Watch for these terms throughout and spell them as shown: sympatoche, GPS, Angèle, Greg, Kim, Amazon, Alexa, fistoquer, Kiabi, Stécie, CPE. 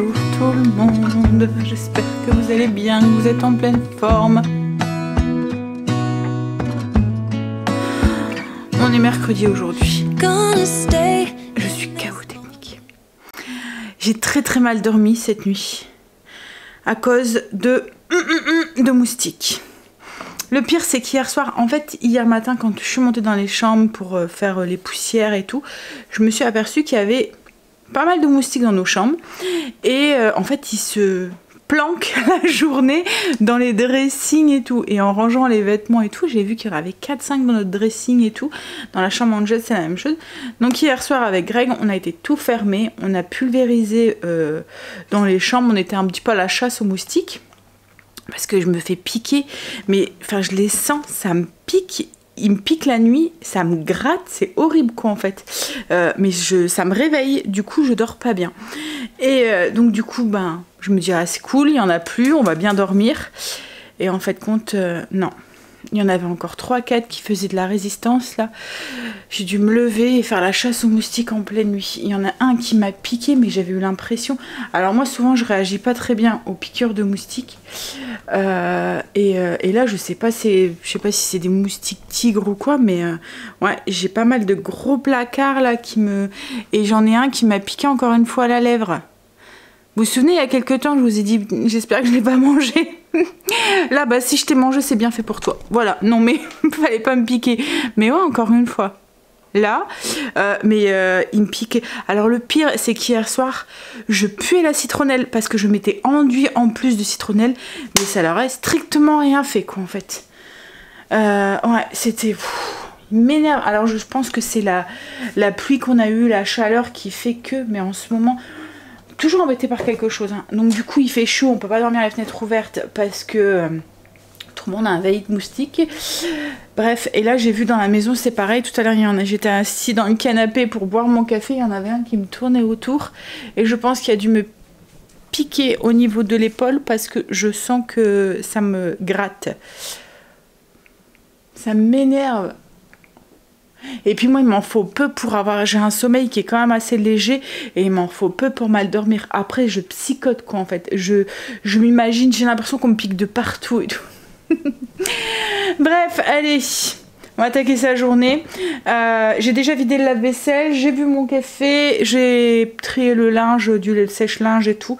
Bonjour tout le monde, j'espère que vous allez bien, que vous êtes en pleine forme. On est mercredi aujourd'hui. Je suis KO technique. J'ai très mal dormi cette nuit à cause de moustiques. Le pire c'est qu'hier soir, en fait hier matin quand je suis montée dans les chambres pour faire les poussières et tout, je me suis aperçue qu'il y avait pas mal de moustiques dans nos chambres et en fait ils se planquent la journée dans les dressings et tout, et en rangeant les vêtements et tout j'ai vu qu'il y en avait 4-5 dans notre dressing et tout. Dans la chambre Angèle c'est la même chose. Donc hier soir avec Greg on a été tout fermé, on a pulvérisé dans les chambres, on était un petit peu à la chasse aux moustiques parce que je me fais piquer, mais enfin je les sens, ça me pique. Il me pique la nuit, ça me gratte, c'est horrible quoi en fait. Mais ça me réveille, du coup je dors pas bien. Et donc du coup ben, je me dis ah c'est cool, il y en a plus, on va bien dormir. Et en fait compte, non. Il y en avait encore 3-4 qui faisaient de la résistance là. J'ai dû me lever et faire la chasse aux moustiques en pleine nuit. Il y en a un qui m'a piqué mais j'avais eu l'impression... Alors moi souvent je réagis pas très bien aux piqûres de moustiques. Et là je sais pas si c'est des moustiques tigres ou quoi, mais ouais j'ai pas mal de gros placards là qui me... Et j'en ai un qui m'a piqué encore une fois à la lèvre. Vous vous souvenez, il y a quelques temps, je vous ai dit, j'espère que je ne l'ai pas mangé. Là, bah si je t'ai mangé, c'est bien fait pour toi. Voilà, non mais, fallait pas me piquer. Mais ouais, encore une fois. Là, il me piquait. Alors le pire, c'est qu'hier soir, je puais la citronnelle parce que je m'étais enduit en plus de citronnelle. Mais ça leur a strictement rien fait, quoi, en fait. Ouais, c'était... Il m'énerve. Alors je pense que c'est la pluie qu'on a eue, la chaleur qui fait que... Mais en ce moment... Toujours embêté par quelque chose, hein. Donc du coup il fait chaud, on peut pas dormir à la fenêtre ouverte parce que tout le monde a un veillé de moustiques. Bref, et là j'ai vu dans la maison c'est pareil, tout à l'heure j'étais assis dans le canapé pour boire mon café, il y en avait un qui me tournait autour et je pense qu'il a dû me piquer au niveau de l'épaule parce que je sens que ça me gratte. Ça m'énerve. Et puis moi il m'en faut peu pour avoir, j'ai un sommeil qui est quand même assez léger et il m'en faut peu pour mal dormir. Après je psychote quoi en fait, je m'imagine, j'ai l'impression qu'on me pique de partout et tout. Bref, allez, on va attaquer sa journée. J'ai déjà vidé le lave-vaisselle, j'ai bu mon café, j'ai trié le linge, du sèche-linge et tout.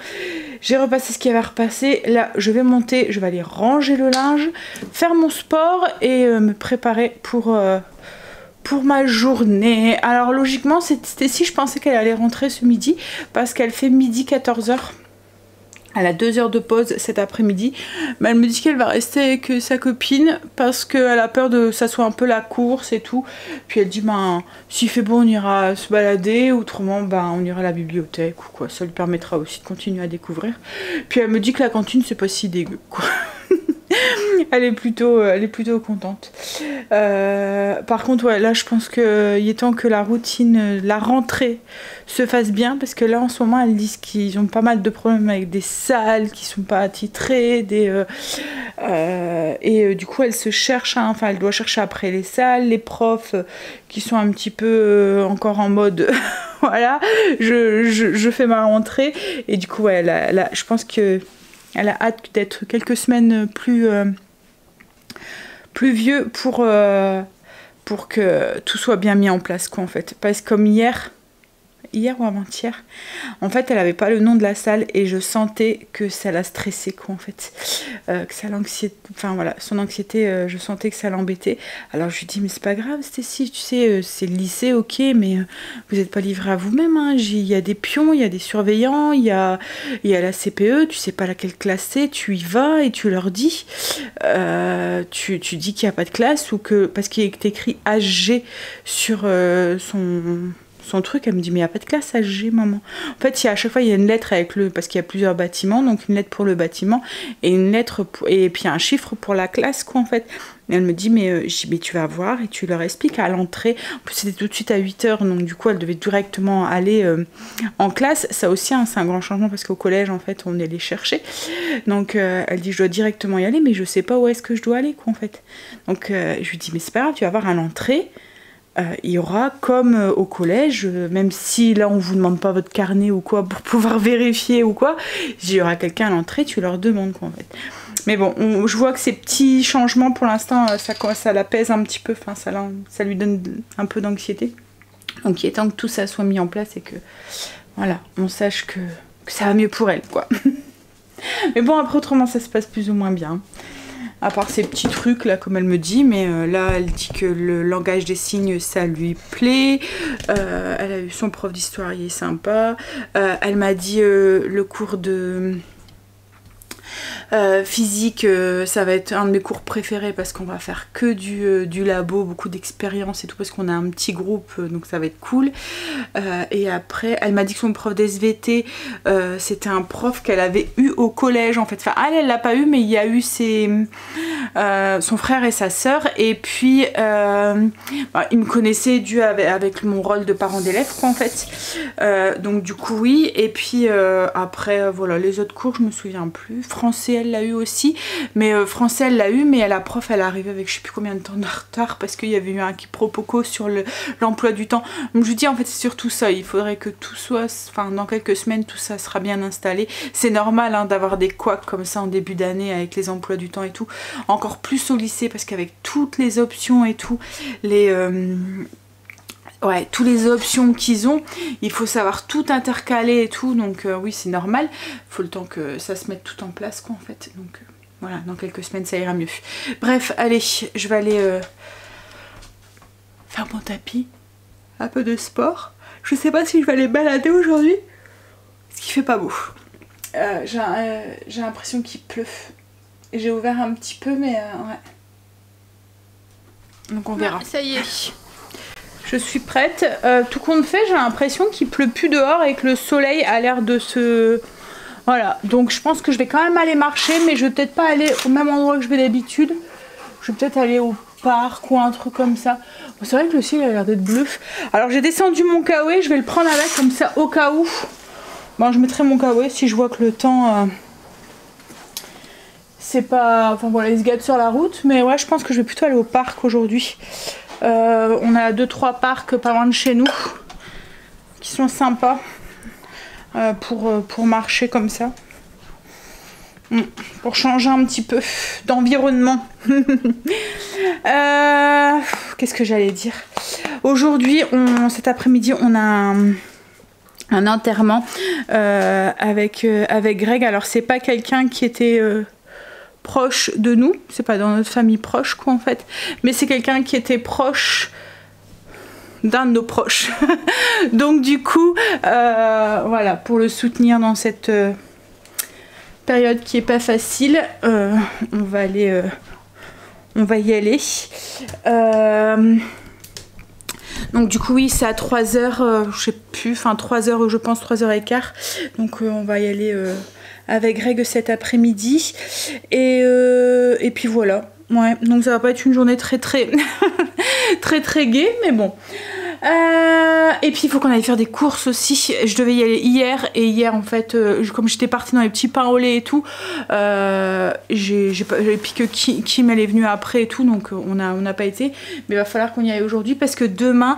J'ai repassé ce qu'il y avait à repasser. Là, je vais monter, je vais aller ranger le linge, faire mon sport et me préparer pour ma journée. Alors logiquement Stécie, je pensais qu'elle allait rentrer ce midi parce qu'elle fait midi 14h, elle a 2 heures de pause cet après-midi, mais elle me dit qu'elle va rester avec sa copine parce qu'elle a peur que ça soit un peu la course et tout, puis elle dit ben s'il fait beau on ira se balader, autrement ben on ira à la bibliothèque ou quoi, ça lui permettra aussi de continuer à découvrir, puis elle me dit que la cantine c'est pas si dégueu quoi. Elle est plutôt contente. Par contre, ouais, là, je pense qu'il est temps que la routine, la rentrée se fasse bien. Parce que là, en ce moment, elles disent qu'ils ont pas mal de problèmes avec des salles qui sont pas attitrées. Du coup, elle se cherche, hein, enfin, elle doit chercher après les salles, les profs qui sont un petit peu encore en mode... voilà, je fais ma rentrée. Et du coup, ouais, là, je pense que... Elle a hâte d'être quelques semaines plus vieux pour que tout soit bien mis en place quoi en fait. Parce que comme hier ou avant-hier, en fait elle n'avait pas le nom de la salle et je sentais que ça la stressait quoi en fait. Que ça l'anxiété, enfin voilà, son anxiété, je sentais que ça l'embêtait. Alors je lui dis mais c'est pas grave Stécie, tu sais c'est le lycée ok mais vous n'êtes pas livré à vous-même, hein. Il y a des pions, il y a des surveillants, il y a la CPE, tu sais pas laquelle classe c'est, tu y vas et tu leur dis, tu dis qu'il n'y a pas de classe ou que, parce qu'il est écrit HG sur son truc, elle me dit mais il n'y a pas de classe HG maman. En fait à chaque fois il y a une lettre avec le, parce qu'il y a plusieurs bâtiments, donc une lettre pour le bâtiment et une lettre pour, et puis un chiffre pour la classe quoi en fait. Et elle me dit mais tu vas voir et tu leur expliques à l'entrée, en plus c'était tout de suite à 8h donc du coup elle devait directement aller en classe, ça aussi hein, c'est un grand changement parce qu'au collège en fait on est les chercher, donc elle dit je dois directement y aller mais je sais pas où est-ce que je dois aller quoi en fait, donc je lui dis mais c'est pas grave tu vas voir à l'entrée. il y aura, comme au collège, même si là on ne vous demande pas votre carnet ou quoi pour pouvoir vérifier ou quoi, il y aura quelqu'un à l'entrée, tu leur demandes quoi en fait. Mais bon, je vois que ces petits changements pour l'instant, ça l'apaise un petit peu, enfin, ça lui donne un peu d'anxiété. Donc il est temps que tout ça soit mis en place et que, voilà, on sache que ça va mieux pour elle, quoi. Mais bon, après autrement ça se passe plus ou moins bien. À part ces petits trucs là, comme elle me dit, mais là elle dit que le langage des signes ça lui plaît. Elle a eu son prof d'histoire, il est sympa. Elle m'a dit le cours de physique, ça va être un de mes cours préférés parce qu'on va faire que du labo, beaucoup d'expériences et tout parce qu'on a un petit groupe, donc ça va être cool. Et après elle m'a dit que son prof d'SVT c'était un prof qu'elle avait eu au collège en fait, enfin elle l'a pas eu mais il y a eu son frère et sa sœur et puis ils me connaissaient dû avec mon rôle de parent d'élève quoi en fait, donc du coup oui. Et puis après voilà, les autres cours je me souviens plus. Français elle l'a eu aussi, mais mais la prof elle est arrivée avec je sais plus combien de temps de retard parce qu'il y avait eu un quiproquo sur l'emploi du temps. Donc je vous dis en fait c'est surtout ça, il faudrait que tout soit, enfin dans quelques semaines tout ça sera bien installé. C'est normal hein, d'avoir des couacs comme ça en début d'année avec les emplois du temps et tout, encore plus au lycée parce qu'avec toutes les options et tout, ouais, toutes les options qu'ils ont, il faut savoir tout intercaler et tout, donc oui c'est normal, il faut le temps que ça se mette tout en place quoi en fait, donc voilà, dans quelques semaines ça ira mieux. Bref, allez, je vais aller faire mon tapis, un peu de sport, je sais pas si je vais aller balader aujourd'hui, parce qu'il fait pas beau, j'ai l'impression qu'il pleut, j'ai ouvert un petit peu mais ouais, donc on verra. Ça y est. Je suis prête. Tout compte fait, j'ai l'impression qu'il pleut plus dehors et que le soleil a l'air de se... Voilà, donc je pense que je vais quand même aller marcher, mais je vais peut-être pas aller au même endroit que je vais d'habitude. Je vais peut-être aller au parc ou un truc comme ça. Bon, c'est vrai que le ciel a l'air d'être bleu. Alors j'ai descendu mon kawaii, je vais le prendre avec comme ça au cas où. Bon, je mettrai mon kawaii si je vois que le temps... c'est pas... Enfin voilà, il se gâte sur la route, mais ouais, je pense que je vais plutôt aller au parc aujourd'hui. On a 2-3 parcs pas loin de chez nous qui sont sympas pour marcher comme ça, pour changer un petit peu d'environnement. Qu'est-ce que j'allais dire? Aujourd'hui, cet après-midi, on a un enterrement avec Greg. Alors, c'est pas quelqu'un qui était... proche de nous, c'est pas dans notre famille proche quoi en fait, mais c'est quelqu'un qui était proche d'un de nos proches. Donc du coup voilà, pour le soutenir dans cette période qui est pas facile, on va y aller. Donc du coup oui, c'est à 3h, je sais plus, enfin 3h je pense, 3h15. Donc on va y aller avec Greg cet après-midi. Et puis voilà. Ouais, donc ça va pas être une journée très gaie, mais bon. Et puis il faut qu'on aille faire des courses aussi. Je devais y aller hier et hier en fait comme j'étais partie dans les petits pains au lait et tout, et puis que Kim elle est venue après et tout, donc on n'a pas été, mais il va falloir qu'on y aille aujourd'hui parce que demain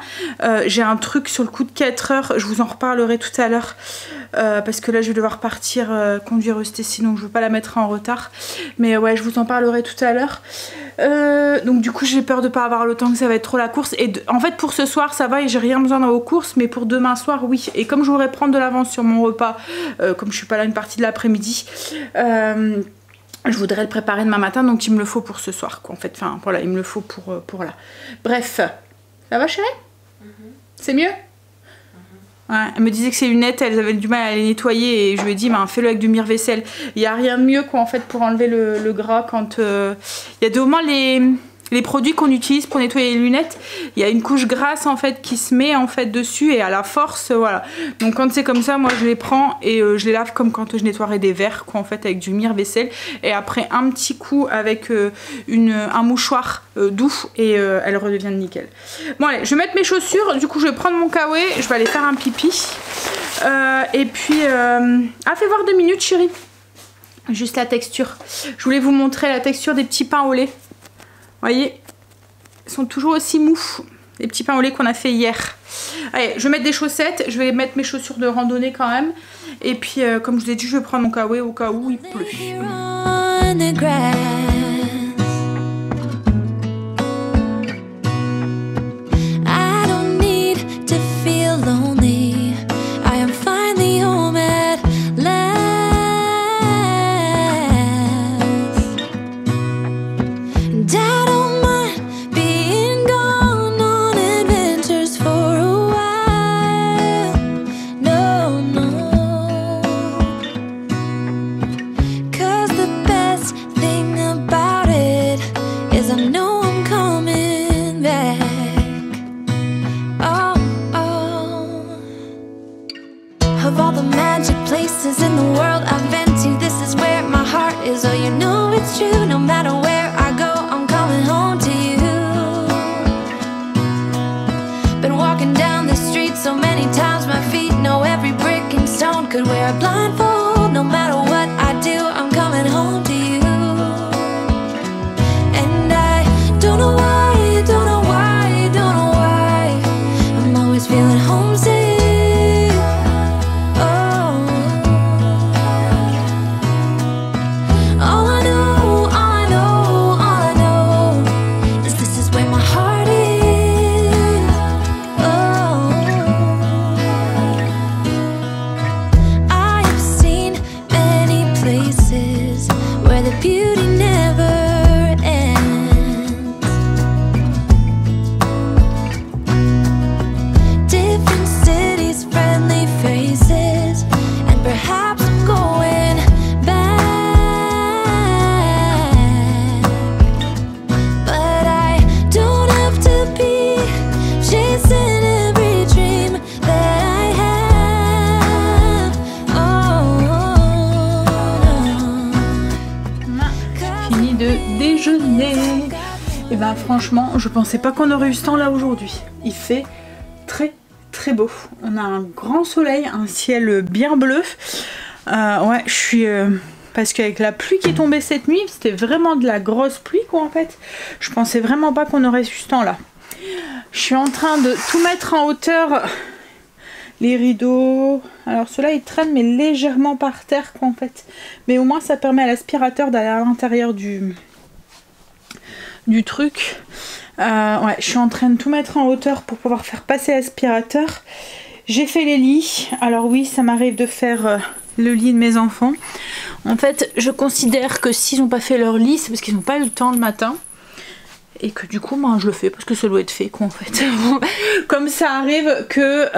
j'ai un truc sur le coup de 4h, je vous en reparlerai tout à l'heure parce que là je vais devoir partir conduire Stécie, donc je veux pas la mettre en retard, mais ouais je vous en parlerai tout à l'heure. Donc du coup j'ai peur de pas avoir le temps, que ça va être trop la course, et en fait pour ce soir ça va et j'ai rien besoin d'aller aux courses, mais pour demain soir oui, et comme je voudrais prendre de l'avance sur mon repas, comme je suis pas là une partie de l'après-midi, je voudrais le préparer demain matin, donc il me le faut pour ce soir quoi en fait, enfin voilà, il me le faut pour là. Bref, ça va chérie? C'est mieux? Ouais, elle me disait que ses lunettes, elles avaient du mal à les nettoyer et je lui ai dit ben, fais-le avec du mire-vaisselle. Il n'y a rien de mieux quoi en fait pour enlever le gras quand... Il y a moins les produits qu'on utilise pour nettoyer les lunettes, il y a une couche grasse en fait qui se met en fait dessus et à la force voilà. Donc quand c'est comme ça, moi je les prends et je les lave comme quand je nettoierais des verres quoi en fait, avec du mire-vaisselle, et après un petit coup avec un mouchoir doux et elle redevient nickel. Bon allez, je vais mettre mes chaussures, du coup je vais prendre mon kawaii, je vais aller faire un pipi et puis fais voir 2 minutes chérie, juste la texture, je voulais vous montrer la texture des petits pains au lait. Vous voyez, ils sont toujours aussi mous. les petits pains au lait qu'on a fait hier. Allez, je vais mettre des chaussettes, je vais mettre mes chaussures de randonnée quand même. Et puis comme je vous ai dit, je vais prendre mon kawaii au cas où il pleut. Franchement, je pensais pas qu'on aurait eu ce temps là aujourd'hui. Il fait très très beau. On a un grand soleil, un ciel bien bleu. Ouais, je suis... parce qu'avec la pluie qui est tombée cette nuit, c'était vraiment de la grosse pluie quoi en fait. Je pensais vraiment pas qu'on aurait eu ce temps là. Je suis en train de tout mettre en hauteur. Les rideaux... Alors ceux-là ils traînent mais légèrement par terre quoi en fait. Mais au moins ça permet à l'aspirateur d'aller à l'intérieur du truc. Ouais, je suis en train de tout mettre en hauteur pour pouvoir faire passer l'aspirateur. J'ai fait les lits. Alors oui, ça m'arrive de faire le lit de mes enfants. En fait, je considère que s'ils n'ont pas fait leur lit, c'est parce qu'ils n'ont pas eu le temps le matin. Et que du coup, moi, je le fais parce que ça doit être fait, quoi, en fait. Comme ça arrive que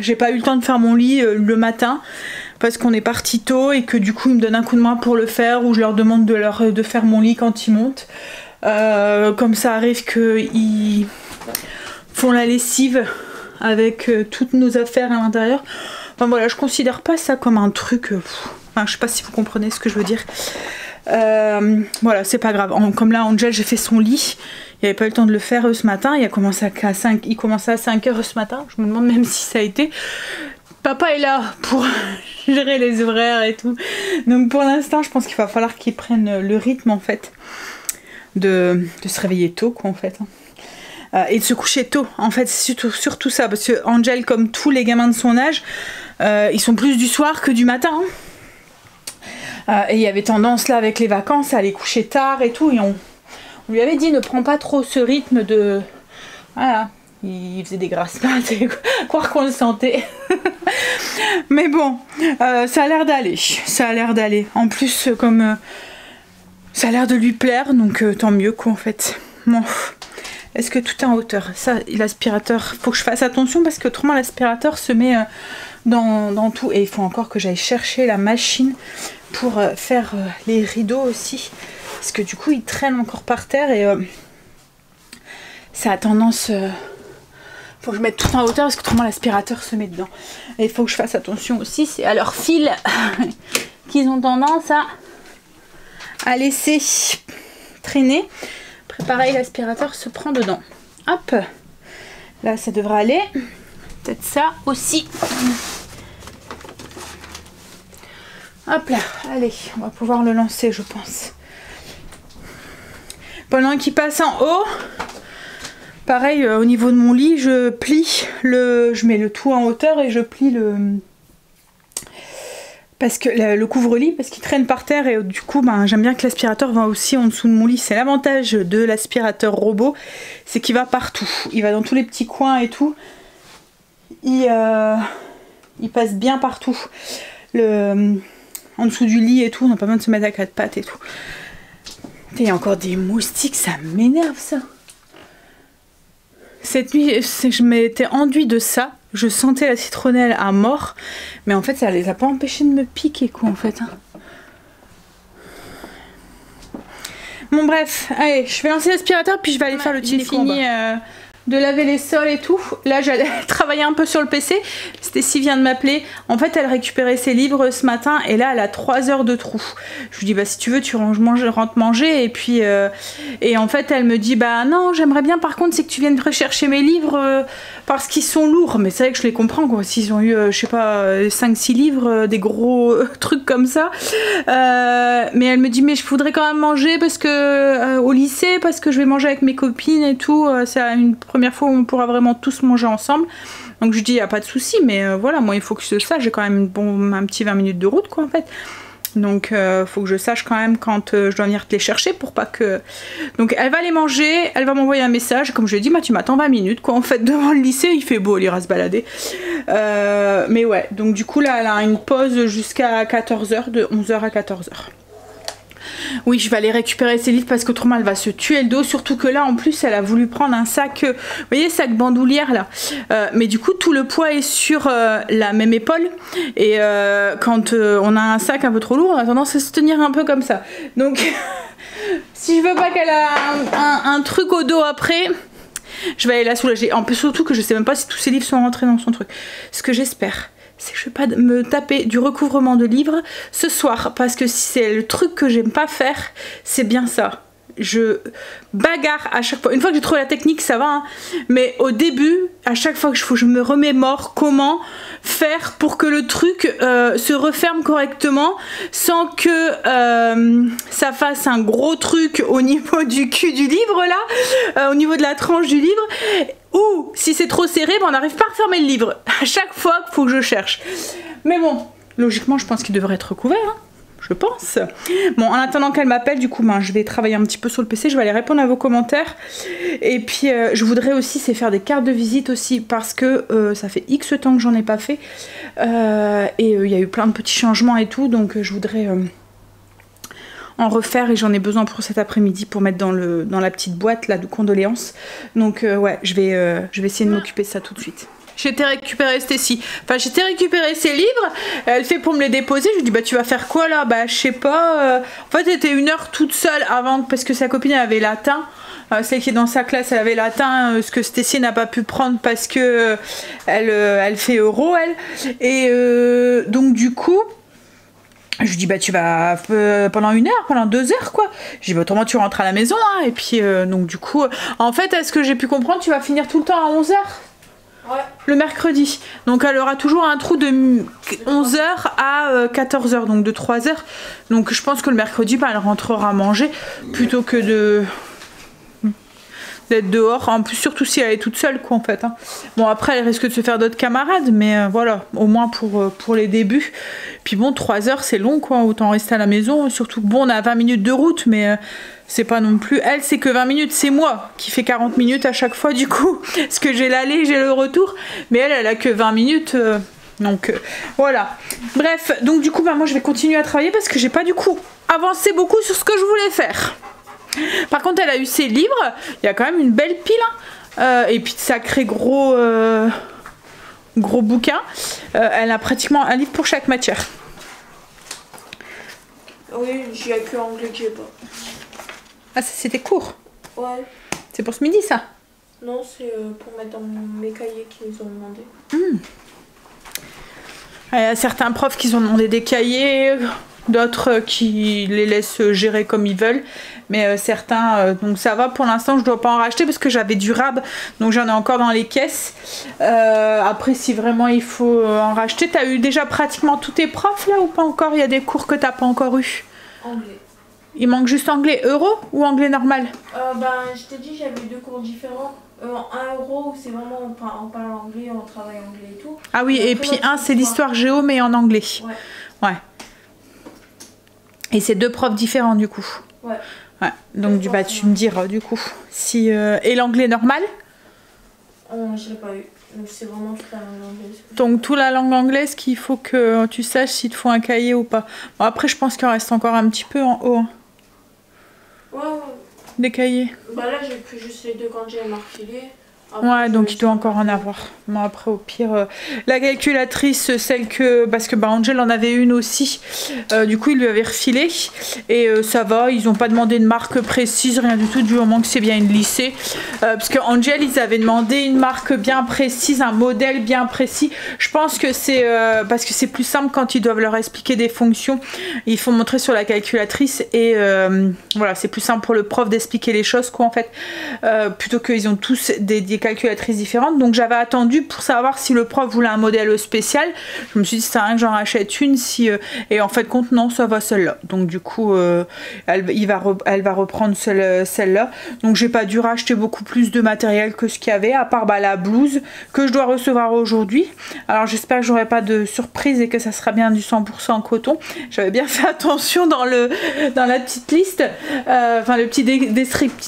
j'ai pas eu le temps de faire mon lit le matin parce qu'on est parti tôt et que du coup, ils me donnent un coup de main pour le faire ou je leur demande de faire mon lit quand ils montent. Comme ça arrive qu'ils font la lessive avec toutes nos affaires à l'intérieur. Enfin voilà, je considère pas ça comme un truc... enfin, je sais pas si vous comprenez ce que je veux dire. Voilà, c'est pas grave. Comme là, Angèle, j'ai fait son lit. Il n'y avait pas eu le temps de le faire ce matin. Il a commencé à 5h ce matin. Je me demande même si ça a été... Papa est là pour gérer les horaires et tout. Donc pour l'instant, je pense qu'il va falloir qu'ils prennent le rythme, en fait. De se réveiller tôt quoi en fait et de se coucher tôt en fait, c'est surtout ça, parce que Angel comme tous les gamins de son âge ils sont plus du soir que du matin hein. Et il y avait tendance là avec les vacances à aller coucher tard et tout, et on lui avait dit ne prends pas trop ce rythme de voilà, il faisait des grasses pattes et croire qu'on le sentait mais bon ça a l'air d'aller, ça a l'air d'aller en plus comme ça a l'air de lui plaire, donc tant mieux quoi en fait. Bon, est-ce que tout est en hauteur? Ça, l'aspirateur, faut que je fasse attention parce que autrement l'aspirateur se met dans tout. Et il faut encore que j'aille chercher la machine pour faire les rideaux aussi. Parce que du coup, ils traînent encore par terre et ça a tendance... faut que je mette tout en hauteur parce que autrement l'aspirateur se met dedans. Et il faut que je fasse attention aussi, c'est à leur fil qu'ils ont tendance à laisser traîner. Pareil, l'aspirateur se prend dedans. Hop, là ça devrait aller. Peut-être ça aussi. Hop là, allez, on va pouvoir le lancer je pense. Pendant qu'il passe en haut, Pareil, au niveau de mon lit, je plie le... Je mets le tout en hauteur et je plie le... Parce que le couvre-lit, parce qu'il traîne par terre et du coup ben, j'aime bien que l'aspirateur va aussi en dessous de mon lit. C'est l'avantage de l'aspirateur robot, c'est qu'il va partout. Il va dans tous les petits coins et tout. Il passe bien partout. En dessous du lit et tout, on n'a pas besoin de se mettre à quatre pattes et tout. Il y a encore des moustiques, ça m'énerve ça. Cette nuit, je m'étais enduit de ça. Je sentais la citronnelle à mort, mais en fait ça les a pas empêchés de me piquer quoi en fait. Bon bref, allez, je vais lancer l'aspirateur puis je vais aller faire le téléfini de laver les sols et tout. Là j'allais travailler un peu sur le PC, Stécie vient de m'appeler. En fait elle récupérait ses livres ce matin et là elle a 3 heures de trou. Je lui dis bah si tu veux tu rentres manger et puis... Et en fait elle me dit bah non j'aimerais bien par contre c'est que tu viennes rechercher mes livres parce qu'ils sont lourds. Mais c'est vrai que je les comprends quoi, s'ils ont eu je sais pas 5-6 livres, des gros trucs comme ça. Mais elle me dit mais je voudrais quand même manger parce que au lycée parce que je vais manger avec mes copines et tout. C'est une première fois où on pourra vraiment tous manger ensemble. Donc je lui dis il n'y a pas de souci mais voilà moi il faut que je sache, j'ai quand même bon, un petit 20 minutes de route quoi en fait. Donc il faut que je sache quand même quand je dois venir te les chercher pour pas que... Donc elle va les manger, elle va m'envoyer un message comme je lui ai dit bah, tu m'attends 20 minutes quoi en fait devant le lycée, il fait beau, elle ira se balader. Mais ouais donc du coup là elle a une pause jusqu'à 14h, de 11h à 14h. Oui, je vais aller récupérer ses livres parce qu'autrement elle va se tuer le dos. Surtout que là en plus elle a voulu prendre un sac, vous voyez, sac bandoulière là. Mais du coup tout le poids est sur la même épaule. Et quand on a un sac un peu trop lourd, on a tendance à se tenir un peu comme ça. Donc si je veux pas qu'elle a un truc au dos après, je vais aller la soulager. En plus surtout que je sais même pas si tous ses livres sont rentrés dans son truc. Ce que j'espère, c'est que je vais pas me taper du recouvrement de livres ce soir, parce que si c'est le truc que j'aime pas faire, c'est bien ça. Je bagarre à chaque fois. Une fois que j'ai trouvé la technique, ça va, hein, mais au début, à chaque fois que je me remémore comment faire pour que le truc se referme correctement sans que ça fasse un gros truc au niveau du cul du livre, là, au niveau de la tranche du livre. Ou si c'est trop serré, ben on n'arrive pas à refermer le livre. À chaque fois, il faut que je cherche. Mais bon, logiquement, je pense qu'il devrait être recouvert. Hein, je pense. Bon, en attendant qu'elle m'appelle, du coup, ben, je vais travailler un petit peu sur le PC. Je vais aller répondre à vos commentaires. Et puis, je voudrais aussi, c'est faire des cartes de visite aussi. Parce que ça fait X temps que j'en ai pas fait. Et il y a eu plein de petits changements et tout. Donc, je voudrais... en refaire et j'en ai besoin pour cet après-midi pour mettre dans la petite boîte là de condoléances. Donc ouais, je vais essayer de m'occuper de ça tout de suite. J'étais récupérer Stécie. Enfin, j'étais récupérer ses livres. Elle fait pour me les déposer. Je lui dis bah tu vas faire quoi là? Bah je sais pas. En fait, elle était une heure toute seule avant parce que sa copine avait latin. Celle qui est dans sa classe, elle avait latin, ce que Stécie n'a pas pu prendre parce que elle fait euro elle. Et donc du coup. Je lui dis bah tu vas pendant une heure, pendant 2 heures quoi. Je lui dis bah autrement tu rentres à la maison hein. Et puis donc du coup en fait à ce que j'ai pu comprendre tu vas finir tout le temps à 11h. Ouais. Le mercredi. Donc elle aura toujours un trou de 11h à 14h, donc de 3h. Donc je pense que le mercredi bah, elle rentrera à manger plutôt que de... d'être dehors, en plus surtout si elle est toute seule quoi en fait hein. Bon après elle risque de se faire d'autres camarades mais voilà au moins pour les débuts. Puis bon 3 heures c'est long quoi, autant rester à la maison, surtout que bon on a 20 minutes de route mais c'est pas non plus, elle c'est que 20 minutes, c'est moi qui fais 40 minutes à chaque fois du coup parce que j'ai l'aller, j'ai le retour mais elle a que 20 minutes donc voilà. Bref donc du coup bah, moi je vais continuer à travailler parce que j'ai pas du coup avancé beaucoup sur ce que je voulais faire. Par contre elle a eu ses livres, il y a quand même une belle pile hein. Et puis de sacrés gros gros bouquins. Elle a pratiquement un livre pour chaque matière. Oui, j'y ai que anglais qui est pas. Ah ça c'était court. Ouais. C'est pour ce midi ça? Non c'est pour mettre dans mes cahiers qu'ils ont demandé. Il y a certains profs qui ont demandé des cahiers. D'autres qui les laissent gérer comme ils veulent. Mais certains, donc ça va pour l'instant, je dois pas en racheter parce que j'avais du rab. Donc j'en ai encore dans les caisses. Après, si vraiment il faut en racheter, t'as eu déjà pratiquement tous tes profs là ou pas encore? Il y a des cours que t'as pas encore eu? Anglais. Il manque juste anglais euro ou anglais normal? Ben, je t'ai dit, j'avais 2 cours différents. 1 euro, c'est vraiment on parle anglais, on travaille anglais et tout. Ah oui, et puis un c'est l'histoire géo mais en anglais. Ouais. Ouais. Et c'est deux profs différents du coup. Ouais. Ouais. Donc bah, tu me diras du coup. Si, et l'anglais normal? Je l'ai pas eu. Donc c'est vraiment toute la langue anglaise. Donc toute la langue anglaise qu'il faut que tu saches s'il te faut un cahier ou pas. Bon, après je pense qu'il en reste encore un petit peu en haut. Hein. Ouais, ouais. Des cahiers. Bah là j'ai pris juste les deux quand j'ai marqué. Ouais, donc il doit encore en avoir. Bon, après au pire la calculatrice, celle que parce que bah Angèle en avait une aussi. Du coup, il lui avait refilé et ça va, ils n'ont pas demandé de marque précise, rien du tout du moment que c'est bien une lycée. Parce que Angèle, ils avaient demandé une marque bien précise, un modèle bien précis. Je pense que c'est parce que c'est plus simple quand ils doivent leur expliquer des fonctions, ils font montrer sur la calculatrice et voilà, c'est plus simple pour le prof d'expliquer les choses quoi en fait, plutôt qu'ils ont tous des calculatrices différentes. Donc j'avais attendu pour savoir si le prof voulait un modèle spécial. Je me suis dit ça sert à rien que j'en rachète une si et en fait compte non, ça va celle-là. Donc du coup elle va reprendre celle-là. Donc j'ai pas dû racheter beaucoup plus de matériel que ce qu'il y avait à part bah, la blouse que je dois recevoir aujourd'hui. Alors j'espère que j'aurai pas de surprise et que ça sera bien du 100% coton. J'avais bien fait attention dans la petite liste, enfin le petit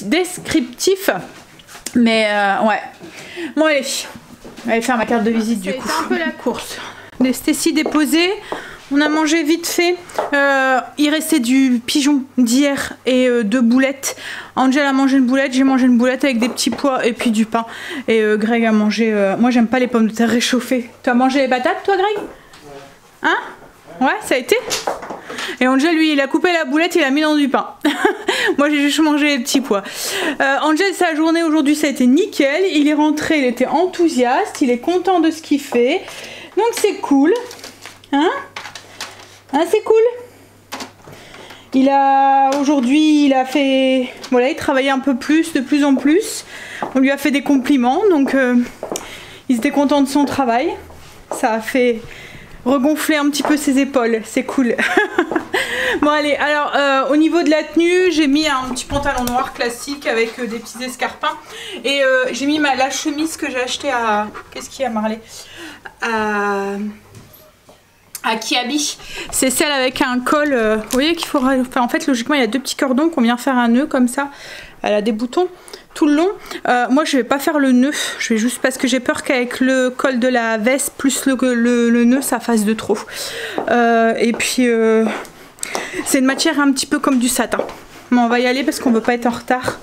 descriptif. Mais ouais. Bon allez, faire ma carte de visite du coup. C'est un peu la course. Les Stécie déposées. On a mangé vite fait. Il restait du pigeon d'hier et deux boulettes. Angèle a mangé une boulette, j'ai mangé une boulette avec des petits pois et puis du pain. Et Greg a mangé... moi j'aime pas les pommes de terre réchauffées. Tu as mangé les patates toi Greg? Hein? Ouais, ça a été? Et Angèle, lui, il a coupé la boulette, il a mis dans du pain. Moi, j'ai juste mangé les petits pois. Angèle, sa journée aujourd'hui, ça a été nickel. Il est rentré, il était enthousiaste, il est content de ce qu'il fait. Donc, c'est cool. Hein? Hein, c'est cool. Il a... Aujourd'hui, il a fait... Voilà, il travaillait un peu plus, de plus en plus. On lui a fait des compliments, donc... il était content de son travail. Ça a fait... regonfler un petit peu ses épaules, c'est cool. Bon allez, alors au niveau de la tenue, j'ai mis un petit pantalon noir classique avec des petits escarpins et j'ai mis la chemise que j'ai achetée à... Qu'est-ce qu'il y a Marley? À Kiabi, c'est celle avec un col, vous voyez qu'il faudra... Enfin, en fait logiquement il y a deux petits cordons qu'on vient faire un nœud comme ça, elle a des boutons tout le long. Moi je vais pas faire le nœud, je vais juste parce que j'ai peur qu'avec le col de la veste plus le nœud ça fasse de trop. Et puis c'est une matière un petit peu comme du satin. Mais on va y aller parce qu'on veut pas être en retard.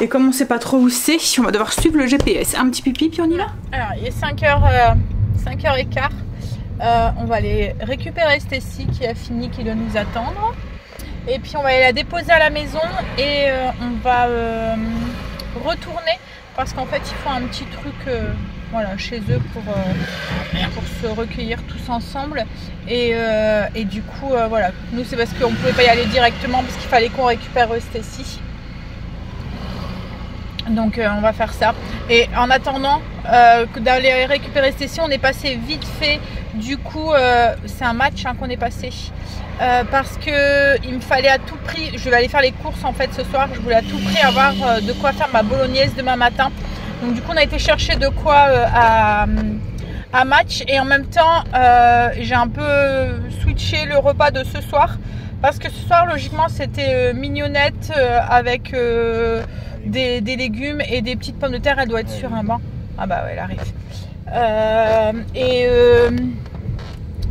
Et comme on sait pas trop où c'est, on va devoir suivre le GPS. Un petit pipi puis on y va. Alors il est 5h15. On va aller récupérer Stécie qui a fini, qui doit nous attendre. Et puis on va aller la déposer à la maison et on va retourner parce qu'en fait ils font un petit truc voilà, chez eux pour se recueillir tous ensemble et du coup voilà, nous c'est parce qu'on ne pouvait pas y aller directement parce qu'il fallait qu'on récupère Stécie. Donc on va faire ça et en attendant d'aller récupérer Stécie, on est passé vite fait du coup c'est un match hein, qu'on est passé parce que il me fallait à tout prix, je vais aller faire les courses en fait ce soir, je voulais à tout prix avoir de quoi faire ma bolognaise demain matin, donc du coup on a été chercher de quoi à match et en même temps j'ai un peu switché le repas de ce soir parce que ce soir logiquement c'était mignonnette avec des légumes et des petites pommes de terre, elle doit être sur un banc. Ah bah ouais, elle arrive.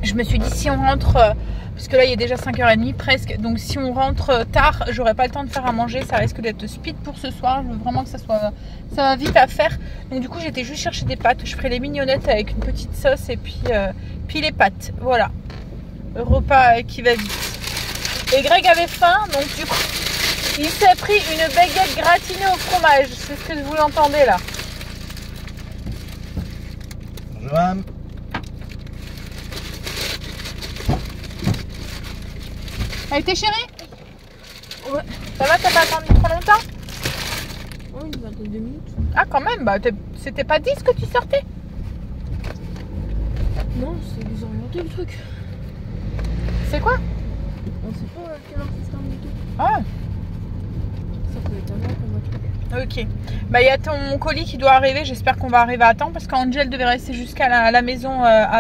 Je me suis dit si on rentre, parce que là il est déjà 5h30 presque, donc si on rentre tard, j'aurai pas le temps de faire à manger, ça risque d'être speed pour ce soir, je veux vraiment que ça va vite à faire. Donc du coup j'étais juste chercher des pâtes, je ferai les mignonettes avec une petite sauce et puis les pâtes, voilà. Repas qui va vite. Et Greg avait faim, donc du coup, il s'est pris une baguette gratinée au fromage. C'est ce que vous l'entendez là. Bonjour, madame. Elle était chérie? Ouais. Ça va, t'as pas attendu trop longtemps? Oui, une vingtaine de minutes. Ah, quand même, bah, c'était pas 10 que tu sortais? Non, c'est désorienté le truc. C'est quoi? On sait pas quelle heure c'est terminé. Ah! ça peut être un an qu'on va trouver. Ok. Bah, il y a ton colis qui doit arriver. J'espère qu'on va arriver à temps parce qu'Angèle devait rester jusqu'à la maison à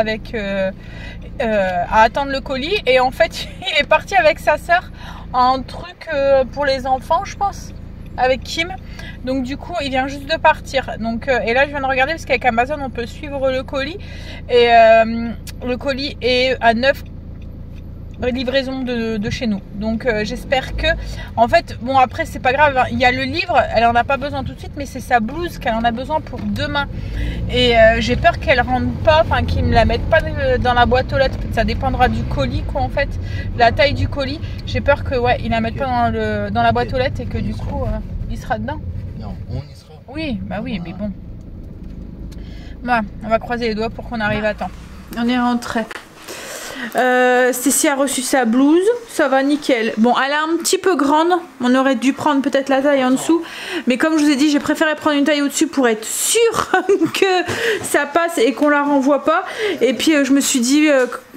attendre le colis. Et en fait, il est parti avec sa sœur en truc pour les enfants, je pense. Avec Kim, donc du coup il vient juste de partir, donc et là je viens de regarder parce qu'avec Amazon on peut suivre le colis et le colis est à 9 livraisons de chez nous, donc j'espère que, en fait bon après c'est pas grave, hein. Il y a le livre, elle en a pas besoin tout de suite, mais c'est sa blouse qu'elle en a besoin pour demain et j'ai peur qu'elle rentre pas, enfin qu'ils me la mettent pas dans la boîte aux lettres, ça dépendra du colis quoi, en fait la taille du colis, j'ai peur que ouais ils la mettent pas dans la boîte aux lettres et que du coup il sera dedans. Non, on y sera. Oui, bah oui, mais bon. Bah, on va croiser les doigts pour qu'on arrive à temps. On est rentré. Stécie a reçu sa blouse, ça va nickel. Bon, elle est un petit peu grande, on aurait dû prendre peut-être la taille en dessous, mais comme je vous ai dit, j'ai préféré prendre une taille au-dessus pour être sûre que ça passe et qu'on la renvoie pas. Et puis je me suis dit,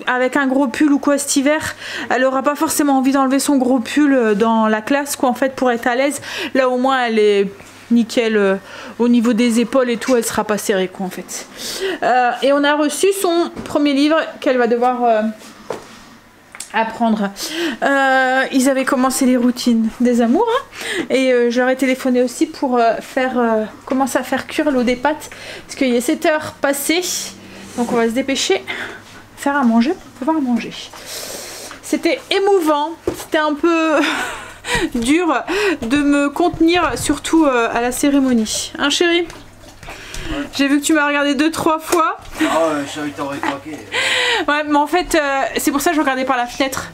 avec un gros pull ou quoi cet hiver, elle aura pas forcément envie d'enlever son gros pull dans la classe, quoi, en fait, pour être à l'aise. Là, au moins, elle est nickel au niveau des épaules et tout, elle sera pas serrée quoi en fait. Et on a reçu son premier livre qu'elle va devoir apprendre. Ils avaient commencé les routines des amours hein, et je leur ai téléphoné aussi pour commencer à faire cuire l'eau des pâtes parce qu'il est 7 heures passées, donc on va se dépêcher faire à manger pour pouvoir manger. C'était émouvant, c'était un peu dur de me contenir, surtout à la cérémonie. Hein chéri? Ouais. J'ai vu que tu m'as regardé 2-3 fois. Ah ouais, je savais que t'aurais craqué. Ouais, mais en fait, c'est pour ça que je regardais par la fenêtre.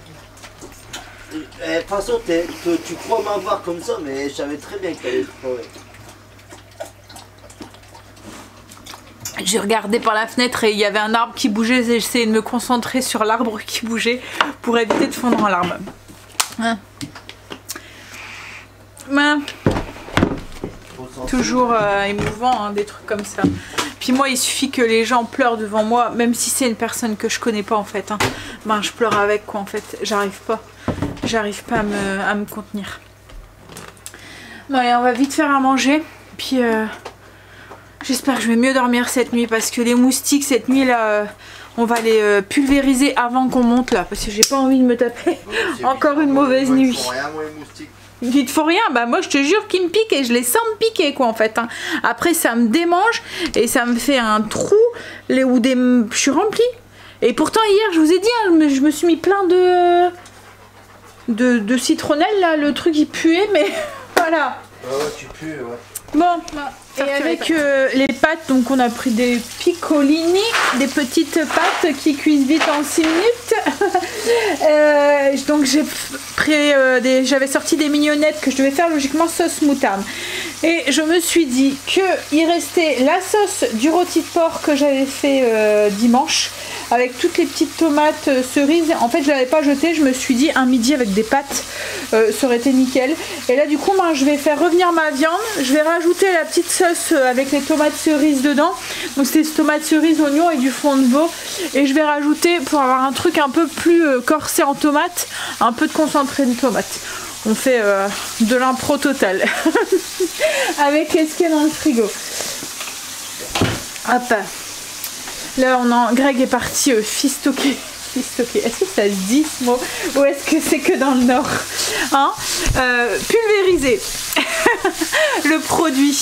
De toute façon, tu crois m'avoir comme ça, mais je savais très bien que t'allais te trouver. J'ai regardé par la fenêtre et il y avait un arbre qui bougeait. J'ai essayé de me concentrer sur l'arbre qui bougeait pour éviter de fondre en larmes. Hein. Ben, toujours émouvant hein, des trucs comme ça. Puis moi il suffit que les gens pleurent devant moi, même si c'est une personne que je connais pas en fait hein, ben je pleure avec quoi en fait, j'arrive pas à me contenir. Bon allez, on va vite faire à manger puis j'espère que je vais mieux dormir cette nuit parce que les moustiques cette nuit là on va les pulvériser avant qu'on monte là parce que j'ai pas envie de me taper encore une mauvaise nuit. Ils te font rien, bah moi je te jure qu'ils me piquent et je les sens me piquer quoi en fait hein. Après ça me démange et ça me fait un trou où je suis remplie. Et pourtant hier je vous ai dit hein, je me suis mis plein de citronnelle là, le truc il puait mais voilà. Ouais tu pues ouais. Bon et avec les pâtes, donc on a pris des piccolini, des petites pâtes qui cuisent vite en 6 minutes. Donc j'ai pris j'avais sorti des mignonettes que je devais faire logiquement sauce moutarde. Et je me suis dit qu'il restait la sauce du rôti de porc que j'avais fait dimanche avec toutes les petites tomates cerises. En fait je l'avais pas jetée, je me suis dit un midi avec des pâtes ça aurait été nickel. Et là du coup moi je vais faire revenir ma viande, je vais rajouter la petite sauce avec les tomates cerises dedans, donc c'est tomates cerises, oignons et du fond de veau, et je vais rajouter pour avoir un truc un peu plus corsé en tomates, un peu de concentré de tomates. On fait de l'impro total avec ce qu'il y a dans le frigo. Hop là Greg est parti fistoquer. Est-ce que ça se dit ce mot ou est-ce que c'est que dans le nord hein, pulvériser le produit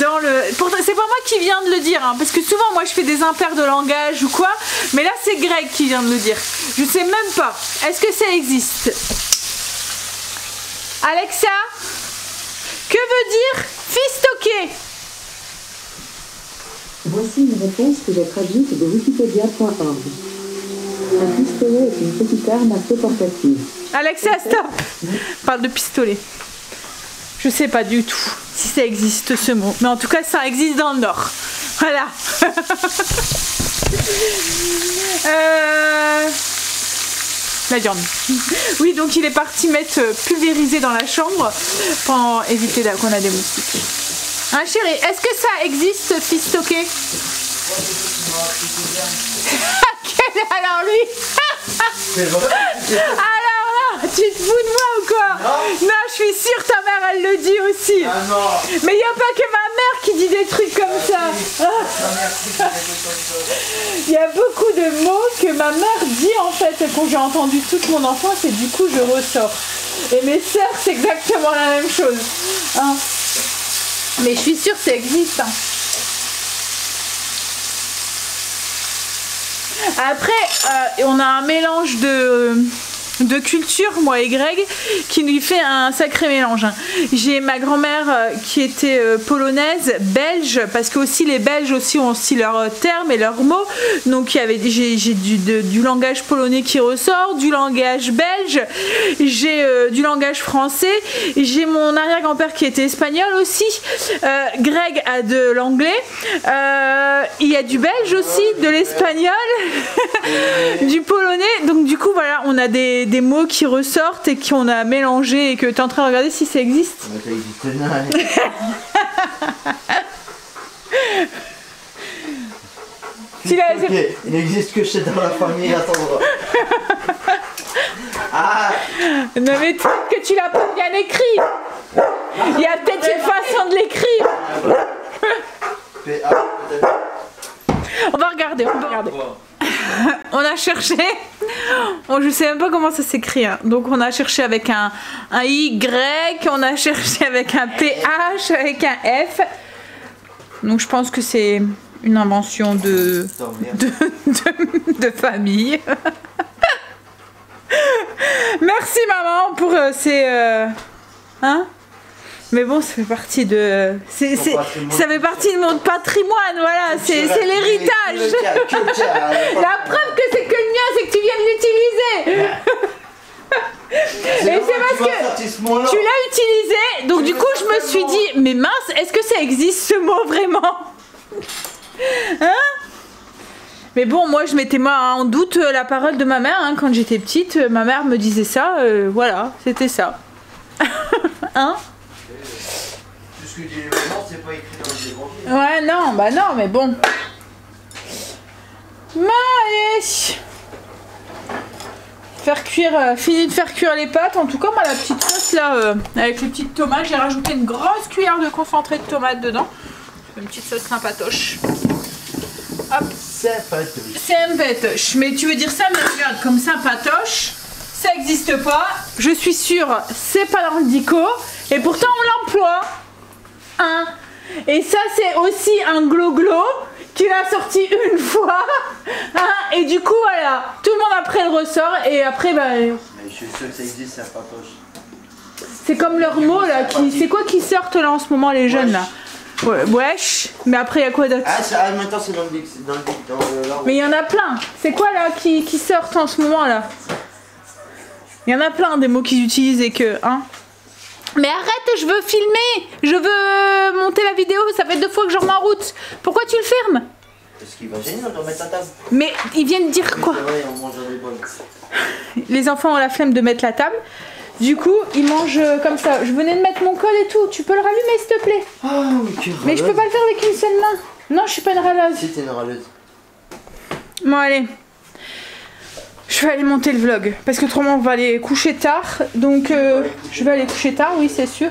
dans le... Pourtant c'est pas moi qui viens de le dire hein, parce que souvent moi je fais des impairs de langage ou quoi, mais là c'est Greg qui vient de le dire. Je sais même pas, est-ce que ça existe? Alexa, que veut dire fistoquer? Voici une réponse que j'ai traduite de wikipedia.org. Un pistolet est une petite arme à feu portative. Alexa, stop! Parle de pistolet. Je sais pas du tout si ça existe ce mot, mais en tout cas ça existe dans le Nord. Voilà. La viande. Oui, donc il est parti mettre pulvérisé dans la chambre pour éviter qu'on a des moustiques. Hein chérie, est-ce que ça existe fistoquer? Alors lui, alors là, Tu te fous de moi ou quoi? Non, non, je suis sûre ta mère elle le dit aussi. Ah non. Mais il n'y a pas que ma mère qui dit des trucs comme ça. Il y a beaucoup de mots que ma mère dit en fait et que j'ai entendu toute mon enfance et du coup je ressors. Et mes sœurs c'est exactement la même chose. Hein? Mais je suis sûre que ça existe. Hein. Après, on a un mélange de culture, moi et Greg, qui lui fait un sacré mélange. J'ai ma grand-mère qui était polonaise, belge, parce que aussi les Belges aussi ont aussi leurs termes et leurs mots. Donc j'ai du langage polonais qui ressort, du langage belge, j'ai du langage français, j'ai mon arrière-grand-père qui était espagnol aussi. Greg a de l'anglais, il y a du belge aussi, de l'espagnol, du polonais. Donc du coup voilà, on a des mots qui ressortent et qu'on a mélangé et que tu es en train de regarder si ça existe. Ça existe non. Il n'existe que chez dans la famille à ton endroit. Ah. Non mais peut-être que tu l'as pas bien écrit. Il y a peut-être une façon de l'écrire. On va regarder, on va regarder. On a cherché, je sais même pas comment ça s'écrit, hein. Donc on a cherché avec un Y, on a cherché avec un PH, avec un F. Donc je pense que c'est une invention de famille. Merci maman pour ces... hein? Mais bon, ça fait partie de... ça fait partie de mon patrimoine, voilà, c'est l'héritage. La preuve que c'est que le mien, c'est que tu viens de l'utiliser. Et c'est parce que tu l'as utilisé, donc du coup je me suis dit, mais mince, est-ce que ça existe ce mot vraiment? Hein? Mais bon, moi je mettais en doute la parole de ma mère, hein, quand j'étais petite, ma mère me disait ça, voilà, c'était ça. Hein? Que c'est pas écrit dans les... Ouais, non, bah non, mais bon. Allez, faire cuire, fini de faire cuire les pâtes. En tout cas, moi, la petite sauce là, avec les petites tomates, j'ai rajouté une grosse cuillère de concentré de tomates dedans. Une petite sauce sympatoche. Hop. Sympatoche. Sympatoche. Mais tu veux dire ça, mais regarde, comme sympatoche, ça n'existe pas. Je suis sûre, c'est pas dans le dico. Et pourtant, on l'emploie. Hein. Et ça c'est aussi un glo-glo qu'il a sorti une fois, hein, et du coup voilà, tout le monde après le ressort et après bah... Mais je suis sûre que ça existe, ça partage. C'est comme leur mot là, c'est quoi qui sortent là en ce moment les jeunes là? Ouais, wesh, mais après il y a quoi d'autre? Ah, maintenant c'est dans le... Mais il y en a plein, c'est quoi là qui sortent en ce moment là? Il y en a plein des mots qu'ils utilisent et que... Hein. Mais arrête, je veux filmer, je veux monter la vidéo, ça fait 2 fois que je remets en route. Pourquoi tu le fermes? Parce qu'il va gêner, on doit mettre la table. Mais ils viennent dire quoi? Vrai, on mange des bonnes. Les enfants ont la flemme de mettre la table, du coup ils mangent comme ça. Je venais de mettre mon col et tout, tu peux le rallumer s'il te plaît? Oh, mais je peux pas le faire avec une seule main. Non, je suis pas une râleuse. Si, t'es une râleuse. Bon allez. Je vais aller monter le vlog parce que autrement on va aller coucher tard, donc je vais aller coucher tard, oui c'est sûr,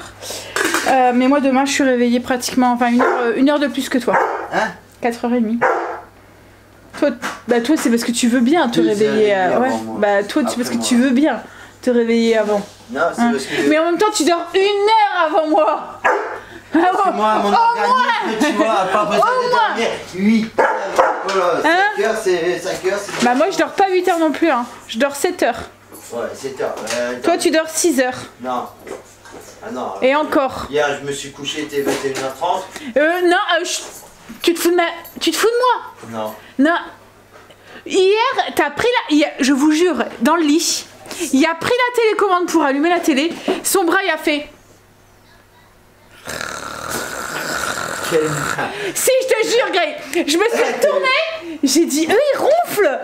mais moi demain je suis réveillée pratiquement, enfin une heure de plus que toi, hein, 4h30. Toi c'est parce que tu veux bien te réveiller avant, ouais. Bah toi c'est parce que tu veux bien te réveiller avant, non, hein. Parce que... mais en même temps tu dors 1 heure avant moi. Alors, moi, mon organisme, tu vois, pas besoin de dormir 8 heures, voilà, 5 heures, c'est 5 heures. Bah moi je dors pas 8 heures non plus, hein. Je dors 7 heures. Ouais, 7 heures. Toi tu dors 6 heures. Non. Ah non. Et encore. Hier je me suis couché, il était 21h30. Non, tu te fous de moi? Non. Non. Hier, t'as pris la... Je vous jure, dans le lit, il a pris la télécommande pour allumer la télé, son bras il a fait... Si je te jure Greg, je me suis retournée, j'ai dit eux ils ronflent.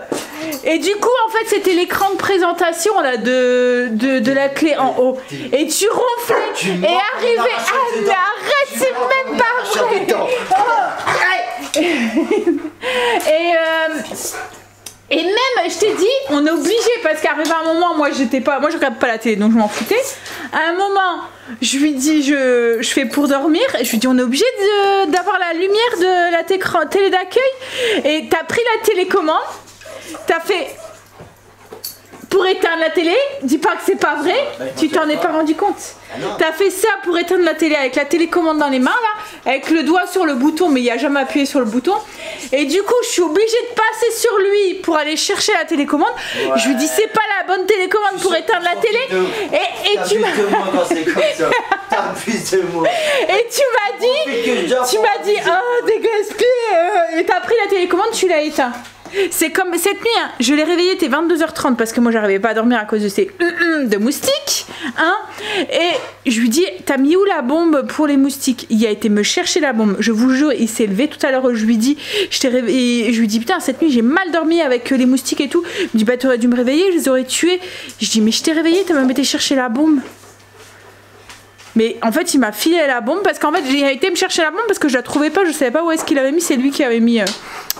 Et du coup en fait c'était l'écran de présentation là de la clé en haut. Et tu ronflais, tu... Et arrivé, ah mais arrête, c'est même pas vrai. Et Et même, je t'ai dit, on est obligé parce qu'arrivé à un moment, moi je regarde pas la télé, donc je m'en foutais. À un moment, je lui dis, je fais pour dormir, et je lui dis, on est obligé d'avoir la lumière de la télé d'accueil. Et t'as pris la télécommande, t'as fait pour éteindre la télé. Dis pas que c'est pas vrai, tu t'en es pas rendu compte. T'as fait ça pour éteindre la télé avec la télécommande dans les mains là, avec le doigt sur le bouton, mais il n'y a jamais appuyé sur le bouton. Et du coup, je suis obligée de passer sur lui pour aller chercher la télécommande. Ouais. Je lui dis, c'est pas la bonne télécommande pour éteindre la télé. Et tu m'as dit, oh, dégaspille, et t'as pris la télécommande, tu l'as éteint. C'est comme cette nuit, hein, je l'ai réveillée, t'es 22h30 parce que moi j'arrivais pas à dormir à cause de ces de moustiques, hein. Et je lui dis, t'as mis où la bombe pour les moustiques? Il a été me chercher la bombe, je vous jure, il s'est levé tout à l'heure, je lui dis, putain, cette nuit j'ai mal dormi avec les moustiques et tout. Il me dit, bah t'aurais dû me réveiller, je les aurais tués. Je dis, mais je t'ai réveillé, t'as même été chercher la bombe. Mais en fait, il m'a filé la bombe parce qu'en fait, il a été me chercher la bombe parce que je la trouvais pas, je savais pas où est-ce qu'il avait mis, c'est lui qui avait mis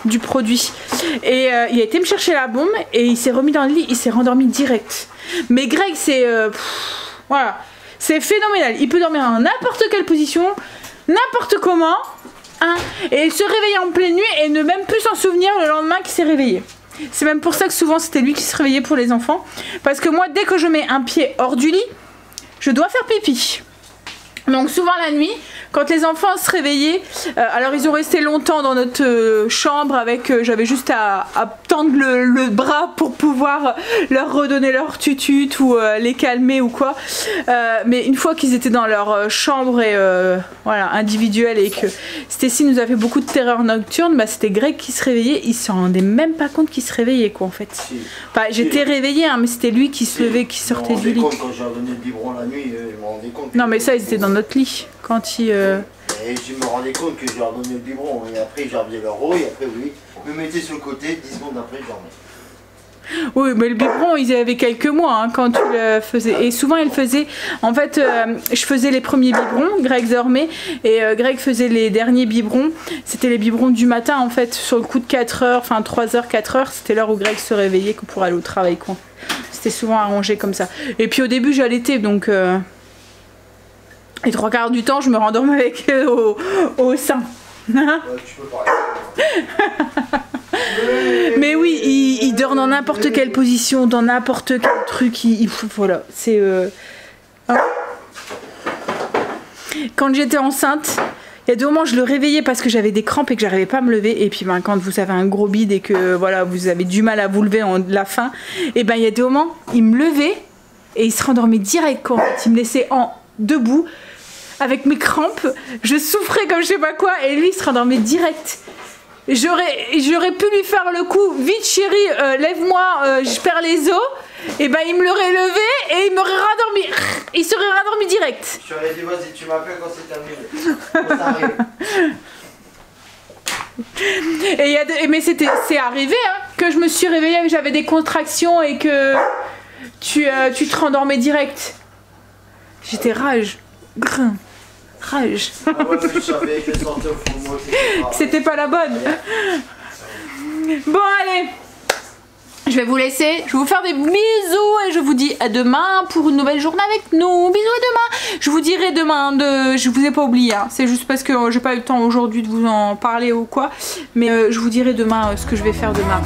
du produit. Et il a été me chercher la bombe et il s'est remis dans le lit, il s'est rendormi direct. Mais Greg, c'est... voilà, c'est phénoménal. Il peut dormir en n'importe quelle position, n'importe comment, hein, et il se réveiller en pleine nuit et ne même plus s'en souvenir le lendemain qu'il s'est réveillé. C'est même pour ça que souvent, c'était lui qui se réveillait pour les enfants. Parce que moi, dès que je mets un pied hors du lit, je dois faire pipi. Donc souvent la nuit, quand les enfants se réveillaient, alors ils ont resté longtemps dans notre chambre avec, j'avais juste à tendre le bras pour pouvoir leur redonner leur tutute ou les calmer ou quoi. Mais une fois qu'ils étaient dans leur chambre et voilà, individuelle, et que Stécie nous a fait beaucoup de terreur nocturne, bah c'était Greg qui se réveillait, il s'en rendait même pas compte qu'il se réveillait quoi en fait. Enfin j'étais réveillée hein, mais c'était lui qui se levait, qui sortait du lit. Quand j'ai donné le biberon la nuit, ils m'en rendaient compte. Non mais ça ils étaient dans notre lit quand il... Et je me rendais compte que je leur donnais le biberon et après je leur faisais leur eau et après oui, me mettais sur le côté, 10 secondes après je dormais. Oui mais le biberon ils avaient quelques mois hein, quand tu le faisais, et souvent ils faisaient, en fait je faisais les premiers biberons, Greg dormait et Greg faisait les derniers biberons, c'était les biberons du matin en fait, sur le coup de 4h, enfin 3h, 4h, c'était l'heure où Greg se réveillait pour aller au travail quoi. C'était souvent arrangé comme ça. Et puis au début j'allaitais donc... Et 3/4 du temps, je me rendorme avec eux au sein. Hein mais oui, ils dorment dans n'importe quelle position, dans n'importe quel truc. Voilà, c'est... Quand j'étais enceinte, il y a des moments je le réveillais parce que j'avais des crampes et que j'arrivais pas à me lever. Et puis ben, quand vous avez un gros bide et que voilà, vous avez du mal à vous lever en la faim, et ben il y a des moments, il me levait et il se rendormait direct quand il me laissait debout. Avec mes crampes, je souffrais comme je sais pas quoi et lui il se rendormait direct. J'aurais pu lui faire le coup, vite chérie, lève-moi, je perds les os. Et ben il me l'aurait levé et il m'aurait rendormi. Il serait rendormi direct. Je lui ai dit vas-y, tu m'appelles quand c'est terminé. Quand ça arrive. Et mais c'est arrivé hein, que je me suis réveillée, j'avais des contractions et que tu te rendormais direct. J'étais rage. Grain. Rage. Ah ouais, je savais que c'était pas la bonne. Bon, allez. Je vais vous laisser. Je vais vous faire des bisous et je vous dis à demain pour une nouvelle journée avec nous. Bisous à demain. Je vous dirai demain de... Je vous ai pas oublié. Hein. C'est juste parce que j'ai pas eu le temps aujourd'hui de vous en parler ou quoi. Mais je vous dirai demain ce que je vais faire demain.